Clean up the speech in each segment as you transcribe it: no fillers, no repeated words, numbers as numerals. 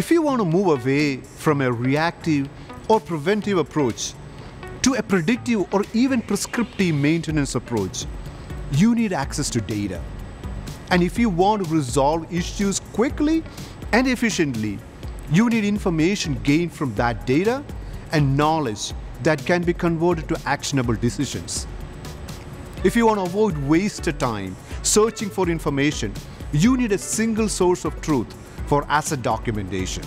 If you want to move away from a reactive or preventive approach to a predictive or even prescriptive maintenance approach, you need access to data. And if you want to resolve issues quickly and efficiently, you need information gained from that data and knowledge that can be converted to actionable decisions. If you want to avoid wasted time searching for information, you need a single source of truth for asset documentation.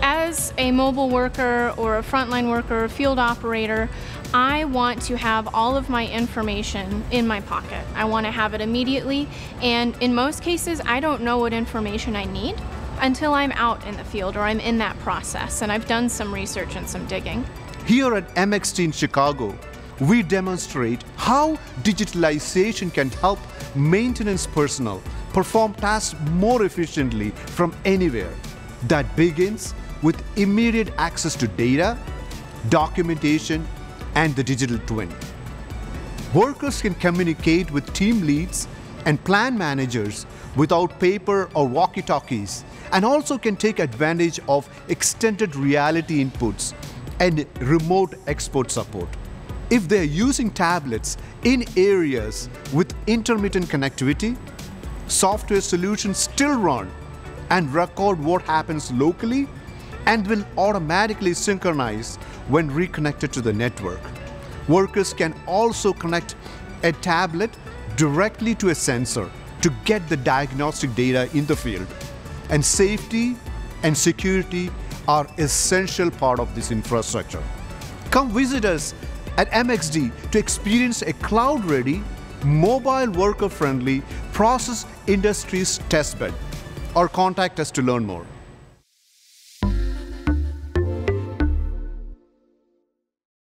As a mobile worker or a frontline worker or field operator, I want to have all of my information in my pocket. I want to have it immediately, and in most cases, I don't know what information I need until I'm out in the field or I'm in that process and I've done some research and some digging. Here at MxD in Chicago, we demonstrate how digitalization can help maintenance personnel perform tasks more efficiently from anywhere. That begins with immediate access to data, documentation, and the digital twin. Workers can communicate with team leads and plan managers without paper or walkie-talkies, and also can take advantage of extended reality inputs and remote expert support. If they're using tablets in areas with intermittent connectivity, software solutions still run and record what happens locally and will automatically synchronize when reconnected to the network. Workers can also connect a tablet directly to a sensor to get the diagnostic data in the field. And safety and security are an essential part of this infrastructure. Come visit us at MxD to experience a cloud-ready, mobile worker-friendly process industries testbed, or contact us to learn more.